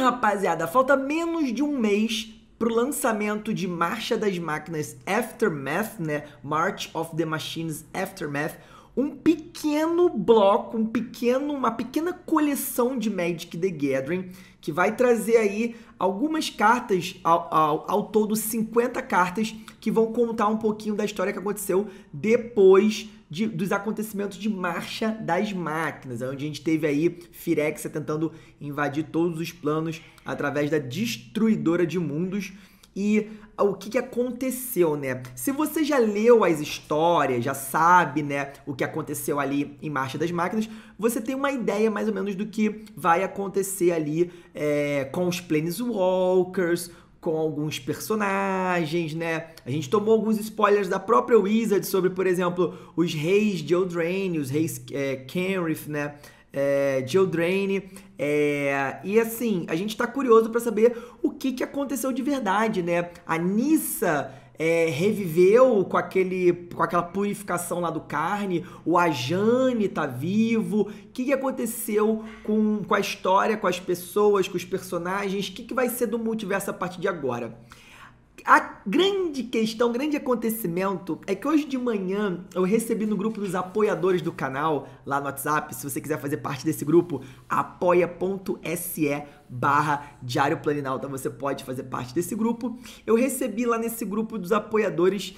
rapaziada, falta menos de um mês pro lançamento de Marcha das Máquinas Aftermath, né? March of the Machines Aftermath. Um pequeno bloco, uma pequena coleção de Magic the Gathering, que vai trazer aí algumas cartas, ao todo 50 cartas, que vão contar um pouquinho da história que aconteceu depois dos acontecimentos de Marcha das Máquinas, onde a gente teve aí Phyrexia tentando invadir todos os planos através da Destruidora de Mundos. E o que aconteceu, né? Se você já leu as histórias, já sabe, né, o que aconteceu ali em Marcha das Máquinas, você tem uma ideia mais ou menos do que vai acontecer ali com os Planeswalkers, com alguns personagens, né? A gente tomou alguns spoilers da própria Wizards sobre, por exemplo, os reis de Eldraine, os reis Kenrith, né? E assim, a gente tá curioso pra saber o que aconteceu de verdade, né? A Nissa reviveu com aquela purificação lá do carne, o Ajani tá vivo, o que aconteceu com a história, com as pessoas, com os personagens, o que vai ser do multiverso a partir de agora? A grande questão, o grande acontecimento é que hoje de manhã eu recebi no grupo dos apoiadores do canal, lá no WhatsApp, se você quiser fazer parte desse grupo, apoia.se/Diário Planinauta, você pode fazer parte desse grupo. Eu recebi lá nesse grupo dos apoiadores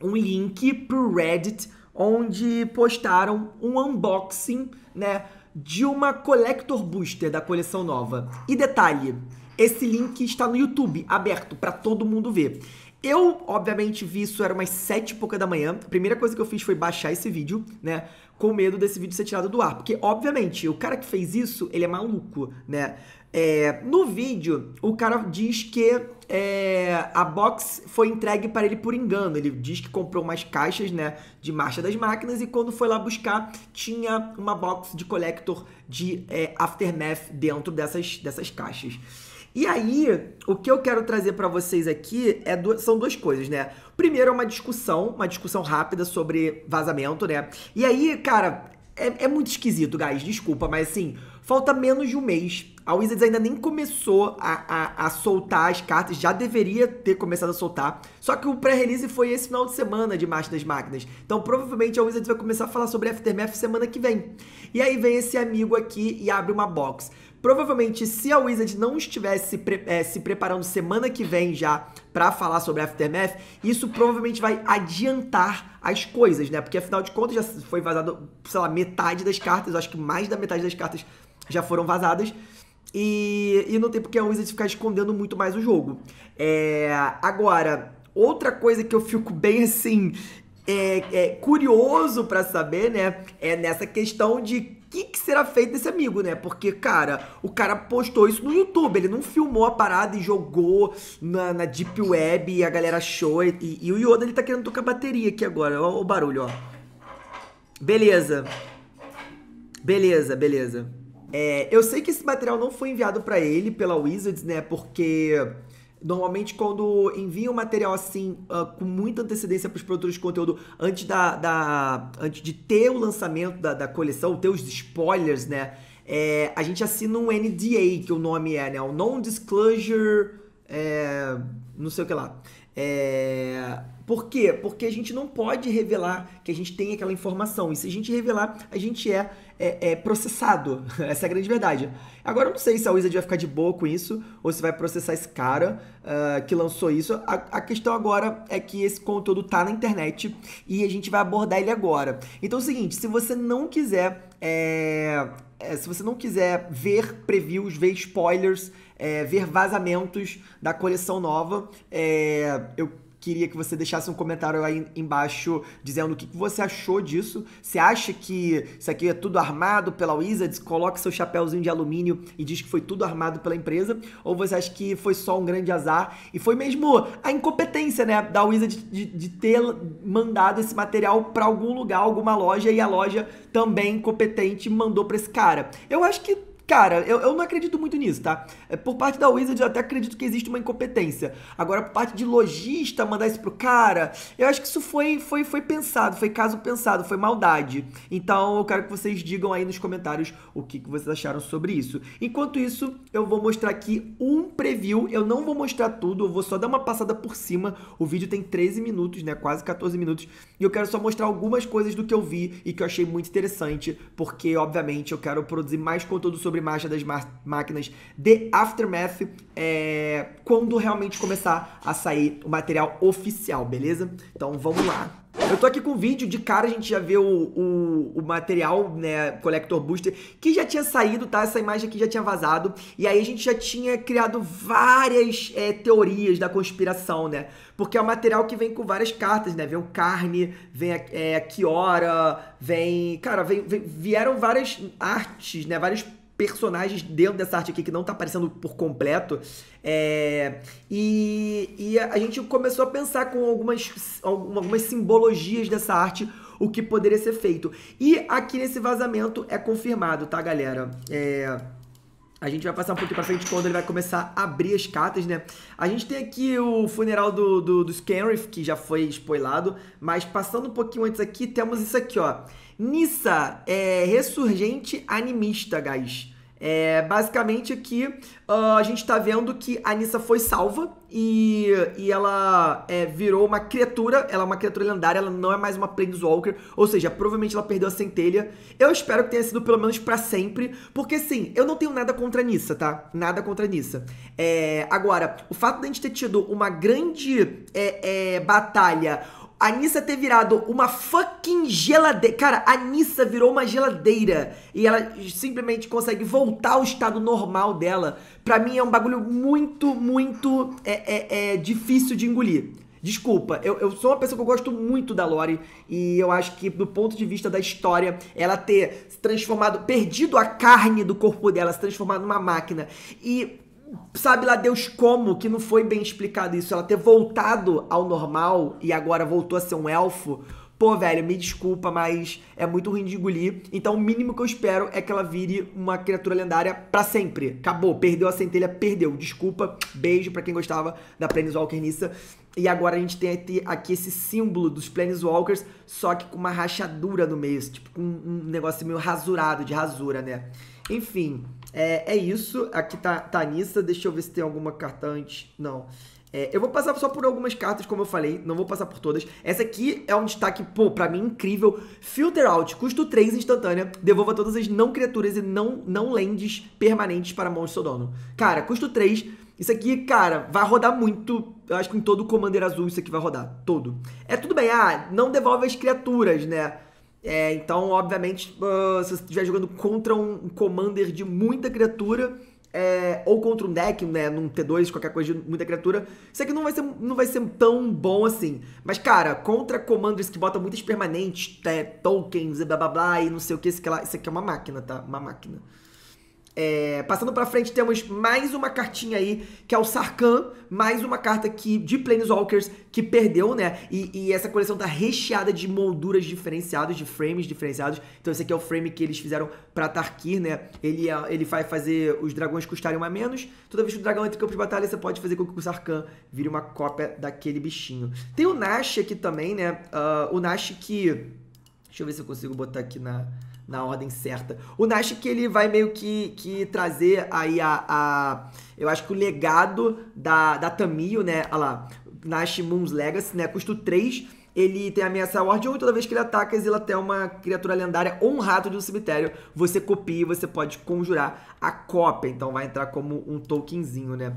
um link pro Reddit, onde postaram um unboxing, né, de uma Collector Booster da coleção nova. E detalhe, esse link está no YouTube, aberto, pra todo mundo ver. Eu, obviamente, vi isso, era umas 7 e pouca da manhã. A primeira coisa que eu fiz foi baixar esse vídeo, né? Com medo desse vídeo ser tirado do ar. Porque, obviamente, o cara que fez isso, ele é maluco, né? No vídeo, o cara diz que a box foi entregue para ele por engano. Ele diz que comprou umas caixas, né, de Marcha das Máquinas, e quando foi lá buscar, tinha uma box de Collector de Aftermath dentro dessas caixas. E aí, o que eu quero trazer pra vocês aqui são duas coisas, né? Primeiro é uma discussão rápida sobre vazamento, né? E aí, cara, é muito esquisito, guys, desculpa, mas assim, falta menos de um mês. A Wizards ainda nem começou a soltar as cartas, já deveria ter começado a soltar. Só que o pré-release foi esse final de semana de Marcha das Máquinas. Então, provavelmente, a Wizards vai começar a falar sobre Aftermath semana que vem. E aí vem esse amigo aqui e abre uma box. Provavelmente, se a Wizards não estivesse se preparando semana que vem já pra falar sobre Aftermath, isso provavelmente vai adiantar as coisas, né? Porque, afinal de contas, já foi vazado, sei lá, metade das cartas, eu acho que mais da metade das cartas já foram vazadas. E não tem porque a Wizards ficar escondendo muito mais o jogo. Agora, outra coisa que eu fico bem assim, curioso pra saber, né? É nessa questão de que será feito desse amigo, né? Porque, cara, o cara postou isso no YouTube, ele não filmou a parada e jogou na Deep Web e a galera achou. E o Yoda, ele tá querendo tocar bateria aqui agora, ó, o barulho, ó. Beleza. Beleza, beleza. Eu sei que esse material não foi enviado pra ele pela Wizards, né? Porque normalmente quando envia um material assim, com muita antecedência para os produtores de conteúdo, antes de ter o lançamento da coleção, ter os spoilers, né? A gente assina um NDA, que o nome é, né? O Non-Disclosure, não sei o que lá. Por quê? Porque a gente não pode revelar que a gente tem aquela informação. E se a gente revelar, a gente é processado. Essa é a grande verdade. Agora, eu não sei se a Wizard vai ficar de boa com isso, ou se vai processar esse cara que lançou isso. A questão agora é que esse conteúdo tá na internet e a gente vai abordar ele agora. Então é o seguinte, se você não quiser... se você não quiser ver previews, ver spoilers, ver vazamentos da coleção nova, eu queria que você deixasse um comentário aí embaixo dizendo o que você achou disso. Você acha que isso aqui é tudo armado pela Wizards? Coloca seu chapéuzinho de alumínio e diz que foi tudo armado pela empresa. Ou você acha que foi só um grande azar? E foi mesmo a incompetência, né, da Wizards de ter mandado esse material pra algum lugar, alguma loja, e a loja também incompetente mandou pra esse cara. Eu acho que, Cara, eu não acredito muito nisso, tá? Por parte da Wizards, eu até acredito que existe uma incompetência. Agora, por parte de lojista, mandar isso pro cara, eu acho que isso foi pensado, foi caso pensado, foi maldade. Então, eu quero que vocês digam aí nos comentários o que vocês acharam sobre isso. Enquanto isso, eu vou mostrar aqui um preview. Eu não vou mostrar tudo, eu vou só dar uma passada por cima. O vídeo tem 13 minutos, né? Quase 14 minutos. E eu quero só mostrar algumas coisas do que eu vi e que eu achei muito interessante, porque, obviamente, eu quero produzir mais conteúdo sobre Marcha das Máquinas de Aftermath quando realmente começar a sair o material oficial, beleza? Então vamos lá. Eu tô aqui com o vídeo, de cara a gente já vê o material, né, Collector Booster, que já tinha saído, tá? Essa imagem aqui já tinha vazado, e aí a gente já tinha criado várias teorias da conspiração, né? Porque é um material que vem com várias cartas, né? Vem o Carne, vem a Kiora, vem... Cara, vieram várias artes, né? Vários personagens dentro dessa arte aqui que não tá aparecendo por completo, e a gente começou a pensar com algumas simbologias dessa arte, o que poderia ser feito. E aqui nesse vazamento é confirmado, tá, galera? A gente vai passar um pouquinho pra frente quando ele vai começar a abrir as cartas, né? A gente tem aqui o funeral dos Kenrith, que já foi spoilado, mas passando um pouquinho antes aqui, temos isso aqui, ó. Nissa, ressurgente animista, guys. Basicamente aqui a gente tá vendo que a Nissa foi salva e ela virou uma criatura. Ela é uma criatura lendária, ela não é mais uma Planeswalker, ou seja, provavelmente ela perdeu a centelha. Eu espero que tenha sido pelo menos pra sempre, porque sim, eu não tenho nada contra a Nissa, tá? Nada contra a Nissa. Agora, o fato de a gente ter tido uma grande batalha, a Nissa ter virado uma fucking geladeira. Cara, a Nissa virou uma geladeira. E ela simplesmente consegue voltar ao estado normal dela. Pra mim é um bagulho muito, muito difícil de engolir. Desculpa, eu sou uma pessoa que eu gosto muito da Lore, e eu acho que do ponto de vista da história, ela ter se transformado, perdido a carne do corpo dela, se transformado numa máquina e... Sabe lá Deus como, que não foi bem explicado isso, ela ter voltado ao normal e agora voltou a ser um elfo. Pô, velho, me desculpa, mas é muito ruim de engolir. Então o mínimo que eu espero é que ela vire uma criatura lendária pra sempre. Acabou, perdeu a centelha, perdeu. Desculpa, beijo pra quem gostava da Planeswalker Nissa. E agora a gente tem aqui esse símbolo dos Planeswalkers, só que com uma rachadura no meio, tipo com um negócio meio rasurado, de rasura, né? Enfim, é isso. Aqui tá a Nissa. Deixa eu ver se tem alguma carta antes. Não. Eu vou passar só por algumas cartas, como eu falei. Não vou passar por todas. Essa aqui é um destaque, pô, pra mim, incrível. Filter Out. Custo 3, instantânea. Devolva todas as não criaturas e não lands permanentes para a mão de seu dono. Cara, custo 3. Isso aqui, cara, vai rodar muito. Eu acho que em todo o Commander azul isso aqui vai rodar. Todo. Tudo bem. Não devolve as criaturas, né? Então, obviamente, se você estiver jogando contra um commander de muita criatura, ou contra um deck, né, num T2, qualquer coisa de muita criatura, isso aqui não vai ser tão bom assim. Mas, cara, contra commanders que botam muitas permanentes, tokens e blá blá blá e não sei o que, isso aqui é uma máquina, tá? Uma máquina. Passando pra frente, temos mais uma cartinha aí, que é o Sarkhan, mais uma carta aqui de Planeswalkers que perdeu, né? E essa coleção tá recheada de molduras diferenciadas, de frames diferenciados. Então esse aqui é o frame que eles fizeram pra Tarkir, né? Ele vai fazer os dragões custarem uma a menos. Toda vez que o dragão entra em campo de batalha, você pode fazer com que o Sarkhan vire uma cópia daquele bichinho. Tem o Nash aqui também, né? O Nash que... Deixa eu ver se eu consigo botar aqui na ordem certa. O Nash que ele vai meio que trazer aí eu acho que o legado da Tamiyo, né? Olha lá, Nash Moon's Legacy, né? Custo 3, ele tem ameaça Ward 1 e toda vez que ele ataca, exila até uma criatura lendária ou um rato de um cemitério. Você copia e você pode conjurar a cópia. Então vai entrar como um tokenzinho, né?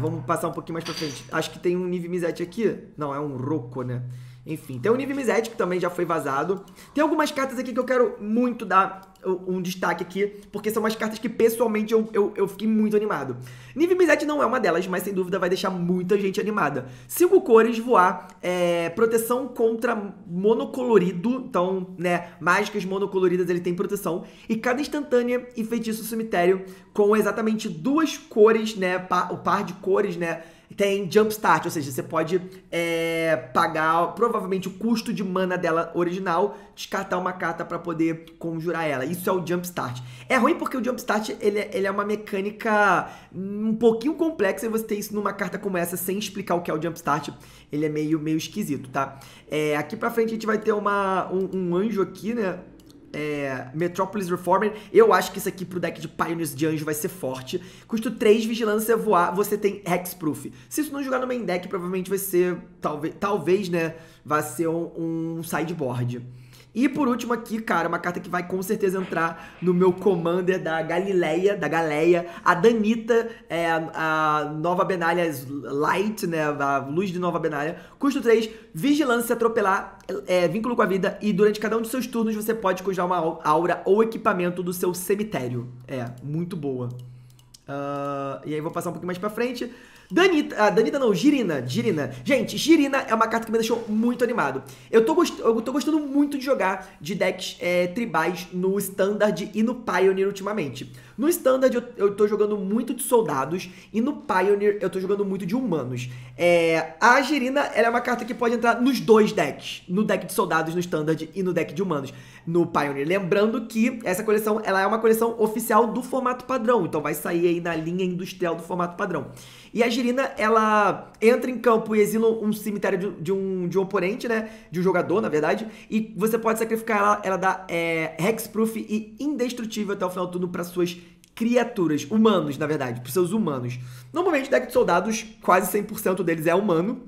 Vamos passar um pouquinho mais pra frente. Acho que tem um Niv-Mizzet aqui. Não, é um Roko, né? Enfim, tem o Niv-Mizzet, que também já foi vazado. Tem algumas cartas aqui que eu quero muito dar um destaque aqui, porque são umas cartas que, pessoalmente, eu fiquei muito animado. Niv-Mizzet não é uma delas, mas, sem dúvida, vai deixar muita gente animada. 5 cores, voar, proteção contra monocolorido. Então, né, mágicas monocoloridas, ele tem proteção. E cada instantânea e feitiço cemitério com exatamente 2 cores, né, o par de cores, né, tem Jump Start, ou seja, você pode pagar provavelmente o custo de mana dela original, descartar uma carta pra poder conjurar ela. isso é o Jump Start. É ruim porque o Jump Start ele é uma mecânica um pouquinho complexa, e você ter isso numa carta como essa sem explicar o que é o Jump Start, ele é meio esquisito, tá? É, aqui pra frente a gente vai ter um anjo aqui, né? Metropolis Reformer. Eu acho que isso aqui pro deck de Pioneers de anjo vai ser forte. Custo 3, vigilância, voar, você tem Hexproof. Se isso não jogar no main deck, provavelmente vai ser, talvez, né, vai ser um sideboard. E por último aqui, cara, uma carta que vai com certeza entrar no meu commander da Galileia, a Danita, a Nova Benalha Light, né, a luz de Nova Benalha. Custo 3, vigilância, atropelar, vínculo com a vida, e durante cada um de seus turnos você pode conjurar uma aura ou equipamento do seu cemitério. É, muito boa. E aí vou passar um pouquinho mais pra frente. Jirina. Gente, Jirina é uma carta que me deixou muito animado. Eu tô gostando muito de jogar de decks tribais no Standard e no Pioneer ultimamente. No Standard eu tô jogando muito de soldados, e no Pioneer eu tô jogando muito de humanos. A Jirina, ela é uma carta que pode entrar nos dois decks, no deck de soldados no Standard e no deck de humanos no Pioneer. Lembrando que essa coleção, ela é uma coleção oficial do formato padrão, então vai sair aí na linha industrial do formato padrão. E a Jirina, ela entra em campo e exila um cemitério de um oponente, né? De um jogador, na verdade. E você pode sacrificar ela, ela dá hexproof e indestrutível até o final do turno para suas criaturas. Humanos, na verdade, para seus humanos. Normalmente, o deck de soldados, quase 100% deles é humano,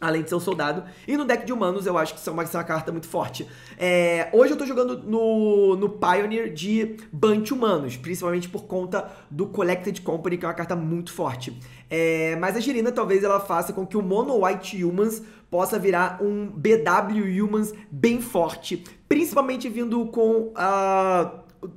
além de ser um soldado. E no deck de humanos, eu acho que isso é uma carta muito forte. Hoje eu tô jogando no Pioneer de Bant Humanos, principalmente por conta do Collected Company, que é uma carta muito forte. Mas a Jirina, talvez ela faça com que o Mono White Humans possa virar um BW Humans bem forte, principalmente vindo com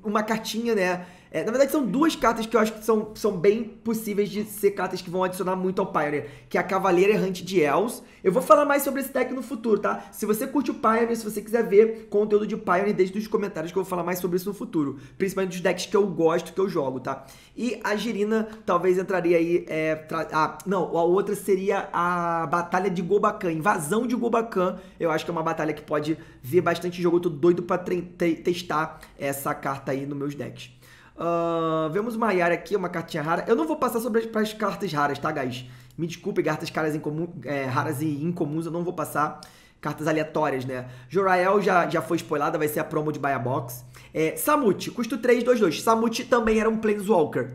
uma cartinha, né? Na verdade, são duas cartas que eu acho que são bem possíveis de ser cartas que vão adicionar muito ao Pioneer, que é a Cavaleira Errante de Els. Eu vou falar mais sobre esse deck no futuro, tá? Se você curte o Pioneer, se você quiser ver conteúdo de Pioneer, deixe nos comentários que eu vou falar mais sobre isso no futuro. Principalmente dos decks que eu gosto, que eu jogo, tá? E a Jirina talvez entraria aí... a outra seria a Batalha de Golbakan, Invasão de Golbakan. Eu acho que é uma batalha que pode ver bastante jogo. Eu tô doido pra testar essa carta aí nos meus decks. Vemos uma Yara aqui, uma cartinha rara. Eu não vou passar sobre as cartas raras, tá, guys? Me desculpe, cartas raras e incomuns, eu não vou passar. Cartas aleatórias, né? Jorael já foi spoilada, vai ser a promo de Buy a Box. Samut, custo 3, 2, 2. Samut também era um Planeswalker,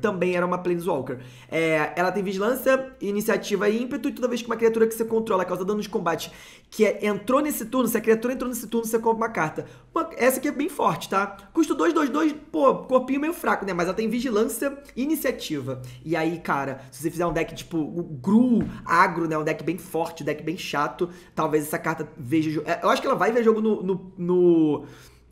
ela tem vigilância, iniciativa e ímpeto, e toda vez que uma criatura que você controla causa dano de combate entrou nesse turno, se a criatura entrou nesse turno, você compra uma carta. Essa aqui é bem forte, tá? Custo 2, 2, 2, pô, corpinho meio fraco, né? Mas ela tem vigilância e iniciativa. E aí, cara, se você fizer um deck tipo o Gru, Agro, né? Um deck bem forte, um deck bem chato, talvez essa carta veja jogo. Eu acho que ela vai ver jogo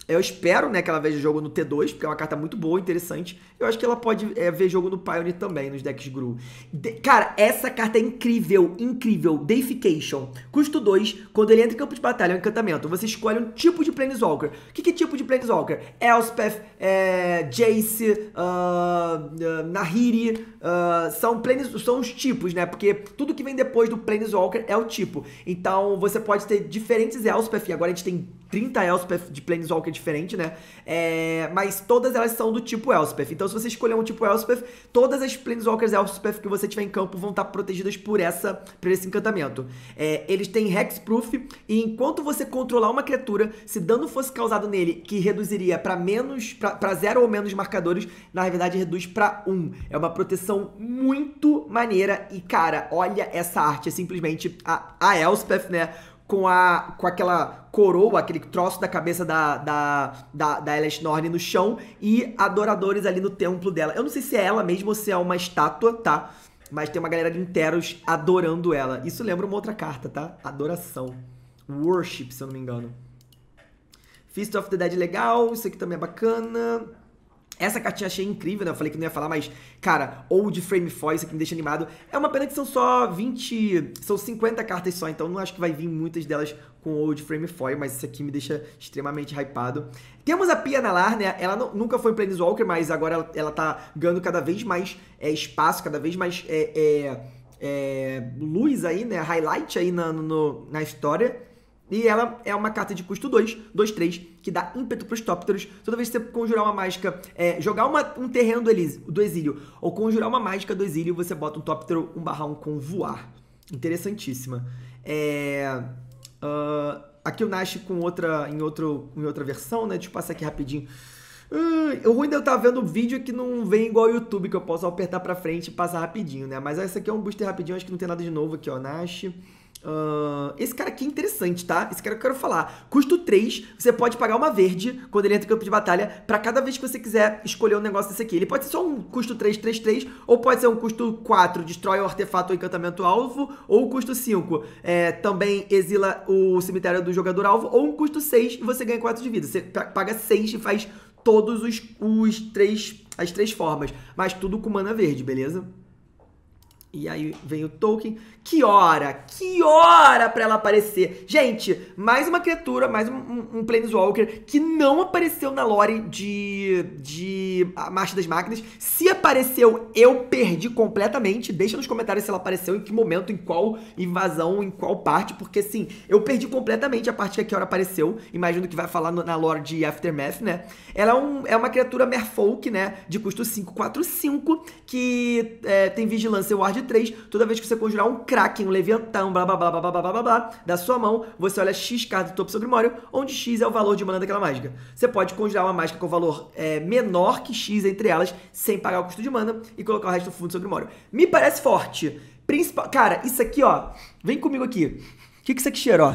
eu espero, né, que ela veja jogo no T2, porque é uma carta muito boa, interessante. Eu acho que ela pode ver jogo no Pioneer também, nos decks Gru. Cara, essa carta é incrível, incrível. Deification. Custo 2, quando ele entra em campo de batalha, é um encantamento. Você escolhe um tipo de Planeswalker. Que tipo de Planeswalker? Elspeth, Jace, Nahiri, são os tipos, né? Porque tudo que vem depois do Planeswalker é o tipo. Então, você pode ter diferentes Elspeth, e agora a gente tem 30 Elspeth de Planeswalker diferente, né? Mas todas elas são do tipo Elspeth. Então, se você escolher um tipo Elspeth, todas as Planeswalkers Elspeth que você tiver em campo vão estar protegidas por esse encantamento. Eles têm Hexproof, e enquanto você controlar uma criatura, se dano fosse causado nele, que reduziria pra 0 ou menos marcadores, na realidade reduz pra 1. É uma proteção muito maneira. E, cara, olha essa arte. É simplesmente a Elspeth, né? Com aquela coroa, aquele troço da cabeça da Elesnorn no chão, e adoradores ali no templo dela. Eu não sei se é ela mesmo ou se é uma estátua, tá? Mas tem uma galera de interos adorando ela. Isso lembra uma outra carta, tá? Adoração. Worship, se eu não me engano. Fist of the Dead, legal. Isso aqui também é bacana. Essa cartinha achei incrível, né? Eu falei que não ia falar, mas, cara, Old Frame Foil, isso aqui me deixa animado. É uma pena que são só 50 cartas só, então não acho que vai vir muitas delas com Old Frame Foil, mas isso aqui me deixa extremamente hypado. Temos a Pia Nalar, né? Ela nunca foi Planeswalker, mas agora ela tá ganhando cada vez mais espaço, cada vez mais luz aí, né? Highlight aí na história. E ela é uma carta de custo 2/3, que dá ímpeto para os Tópteros. Toda vez que você conjurar uma mágica, jogar um terreno do exílio, ou conjurar uma mágica do exílio, você bota um Tóptero 1/1 com voar. Interessantíssima. Aqui o Nash com outra versão, né? Deixa eu passar aqui rapidinho. O ruim de eu estar vendo o vídeo é que não vem igual ao YouTube, que eu posso apertar pra frente e passar rapidinho, né? Mas essa aqui é um booster rapidinho, acho que não tem nada de novo aqui, ó, Nash. Esse cara aqui é interessante, tá? Esse cara que eu quero falar. Custo 3, você pode pagar uma verde quando ele entra em campo de batalha, pra cada vez que você quiser escolher um negócio desse aqui. Ele pode ser só um custo 3/3, ou pode ser um custo 4, destrói o artefato ou encantamento alvo, ou custo 5, também exila o cemitério do jogador alvo, ou um custo 6 e você ganha 4 de vida. Você paga 6 e faz todos as três formas, mas tudo com mana verde, beleza? E aí vem o token. Que hora pra ela aparecer. Gente, mais uma criatura, mais um Planeswalker que não apareceu na lore de Marcha das Máquinas. Se apareceu, eu perdi completamente. Deixa nos comentários se ela apareceu, em que momento, em qual invasão, em qual parte. Porque, assim, eu perdi completamente a parte que a Kiora apareceu. Imagino que vai falar na lore de Aftermath, né? Ela é uma criatura merfolk, né? De custo 5/4/5, que tem vigilância e ward 3. Toda vez que você conjurar um Kraken, um Leviatã, blá blá blá blá blá blá blá blá, da sua mão, você olha X carta do topo do seu grimório, onde X é o valor de mana daquela mágica. Você pode conjurar uma mágica com valor menor que X entre elas, sem pagar o custo de mana, e colocar o resto do fundo do seu grimório. Me parece forte. Principal... Cara, isso aqui, ó. Vem comigo aqui. O que isso aqui cheira, ó?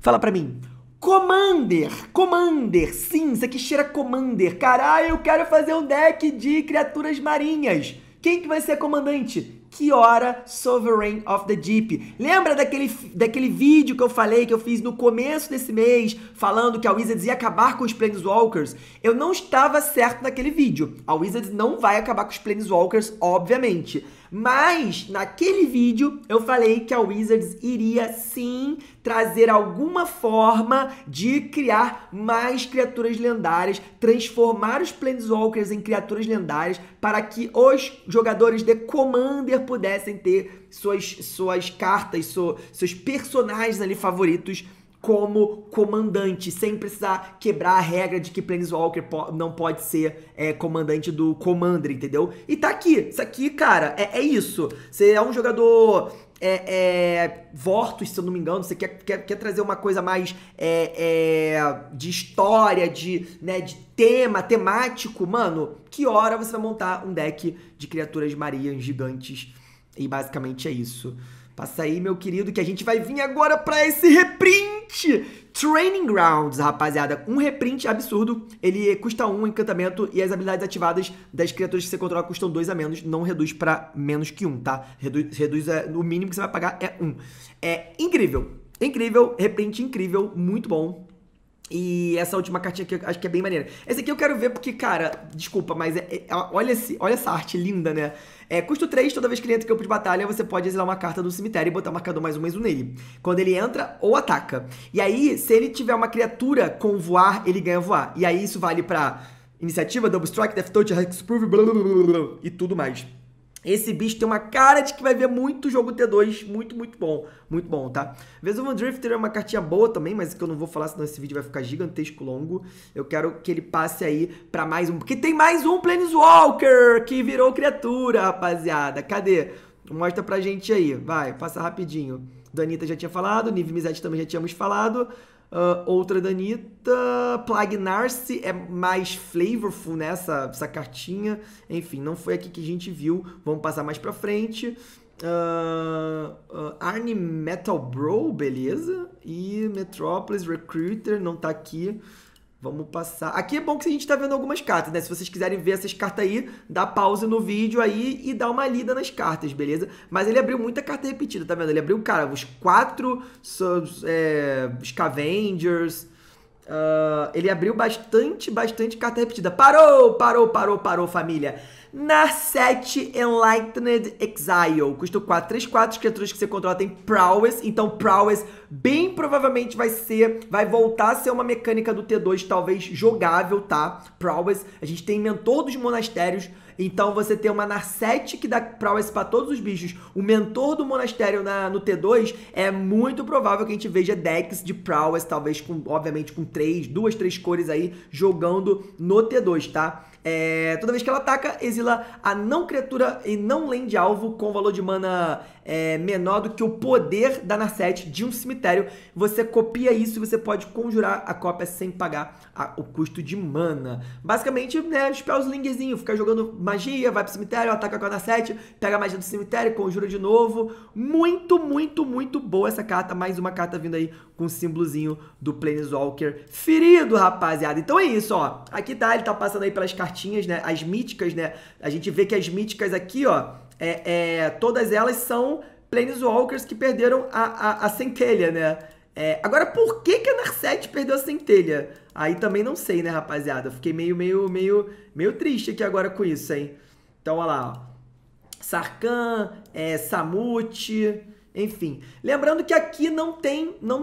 Fala pra mim. Commander. Sim, isso aqui cheira Commander. Caralho, eu quero fazer um deck de criaturas marinhas. Quem que vai ser comandante? Kiora, Sovereign of the Deep. Lembra daquele vídeo que eu falei, que eu fiz no começo desse mês, falando que a Wizards ia acabar com os Planeswalkers? Eu não estava certo naquele vídeo. A Wizards não vai acabar com os Planeswalkers, obviamente. Mas, naquele vídeo, eu falei que a Wizards iria, sim, trazer alguma forma de criar mais criaturas lendárias, transformar os Planeswalkers em criaturas lendárias para que os jogadores de Commander pudessem ter suas cartas, seus personagens ali favoritos como comandante, sem precisar quebrar a regra de que Planeswalker não pode ser comandante do Commander, entendeu? E tá aqui, isso aqui, cara, é isso. Você é um jogador Vortus, se eu não me engano, você quer trazer uma coisa mais de história, de tema, temático, mano, que hora você vai montar um deck de criaturas marinhas gigantes? E basicamente é isso. Passa aí, meu querido, que a gente vai vir agora pra esse reprint! Training Grounds, rapaziada. Um reprint absurdo. Ele custa 1 encantamento e as habilidades ativadas das criaturas que você controla custam 2 a menos. Não reduz pra menos que 1, tá? Reduz o mínimo que você vai pagar é 1. É incrível. Incrível. Reprint incrível. Muito bom. E essa última cartinha aqui, eu acho que é bem maneira. Essa aqui eu quero ver porque, cara, desculpa, mas olha essa arte linda, né? Custo 3, toda vez que ele entra em campo de batalha, você pode exilar uma carta do cemitério e botar o marcador +1/+1 nele. Quando ele entra ou ataca. E aí, se ele tiver uma criatura com voar, ele ganha voar. E aí isso vale pra iniciativa, double strike, death touch, hexproof, blá blá blá blá e tudo mais. Esse bicho tem uma cara de que vai ver muito jogo T2, muito bom, tá? Vesuvan Drifter é uma cartinha boa também, mas que eu não vou falar, senão esse vídeo vai ficar gigantesco longo. Eu quero que ele passe aí pra mais um, porque tem mais um Planeswalker que virou criatura, rapaziada. Cadê? Mostra pra gente aí, vai, passa rapidinho. Danita já tinha falado, Niv-Mizzet também já tínhamos falado. Outra Danita, Plague Narce é mais flavorful nessa essa cartinha. Enfim, não foi aqui que a gente viu. Vamos passar mais pra frente. Arne Metal Bro, beleza. E Metropolis Recruiter, não tá aqui. Vamos passar. Aqui é bom que a gente tá vendo algumas cartas, né? Se vocês quiserem ver essas cartas aí, dá pausa no vídeo aí e dá uma lida nas cartas, beleza? Mas ele abriu muita carta repetida, tá vendo? Ele abriu, cara, os 4 Scavengers. Ele abriu bastante carta repetida. Parou, família. Na 7, Enlightened Exile. Custou 4/3/4. As criaturas que você controla tem Prowess. Então, Prowess bem provavelmente vai voltar a ser uma mecânica do T2, talvez jogável, tá? Prowess. A gente tem Mentor dos Monastérios. Então você tem uma Narset que dá Prowess para todos os bichos, o Mentor do Monastério no T2, é muito provável que a gente veja decks de Prowess, talvez com, obviamente, com duas, três cores aí, jogando no T2, tá? Toda vez que ela ataca, exila a não criatura e não land alvo com valor de mana menor do que o poder da Narset de um cemitério. Você copia isso e você pode conjurar a cópia sem pagar o custo de mana. Basicamente, né, spellslingerzinho, fica jogando magia, vai pro cemitério, ataca com a Narset, pega a magia do cemitério, conjura de novo. Muito, muito, muito boa essa carta. Mais uma carta vindo aí com o símbolozinho do Planeswalker ferido, rapaziada. Então é isso, ó. Aqui tá, ele tá passando aí pelas cartas. Cartinhas, né? As míticas, né? A gente vê que as míticas aqui, ó, todas elas são Planeswalkers que perderam a centelha, né? Agora, por que que a Narset perdeu a centelha? Aí também não sei, né, rapaziada? Fiquei meio triste aqui agora com isso, hein? Então, olha lá, ó. Sarkhan, Samut, enfim. Lembrando que aqui não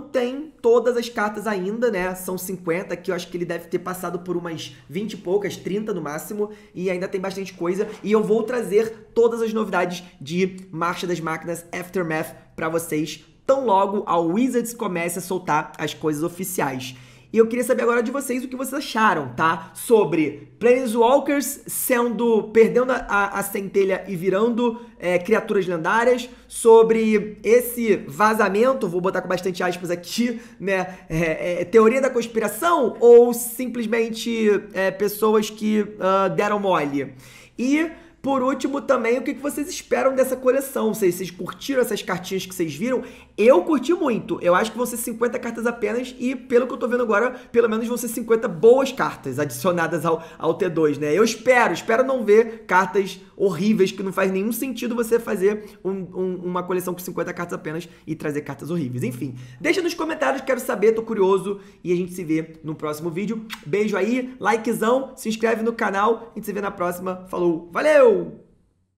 tem todas as cartas ainda, né? São 50, aqui eu acho que ele deve ter passado por umas 20 e poucas, 30 no máximo, e ainda tem bastante coisa. E eu vou trazer todas as novidades de Marcha das Máquinas Aftermath pra vocês, tão logo a Wizards comece a soltar as coisas oficiais. E eu queria saber agora de vocês o que vocês acharam, tá? Sobre Planeswalkers perdendo a centelha e virando criaturas lendárias, sobre esse vazamento, vou botar com bastante aspas aqui, né? Teoria da conspiração ou simplesmente pessoas que deram mole? E, por último, também, o que vocês esperam dessa coleção? Vocês curtiram essas cartinhas que vocês viram? Eu curti muito. Eu acho que vão ser 50 cartas apenas e, pelo que eu tô vendo agora, pelo menos vão ser 50 boas cartas adicionadas ao T2, né? Eu espero não ver cartas horríveis, que não faz nenhum sentido você fazer uma coleção com 50 cartas apenas e trazer cartas horríveis. Enfim, deixa nos comentários, quero saber, tô curioso, e a gente se vê no próximo vídeo. Beijo aí, likezão, se inscreve no canal, a gente se vê na próxima. Falou, valeu!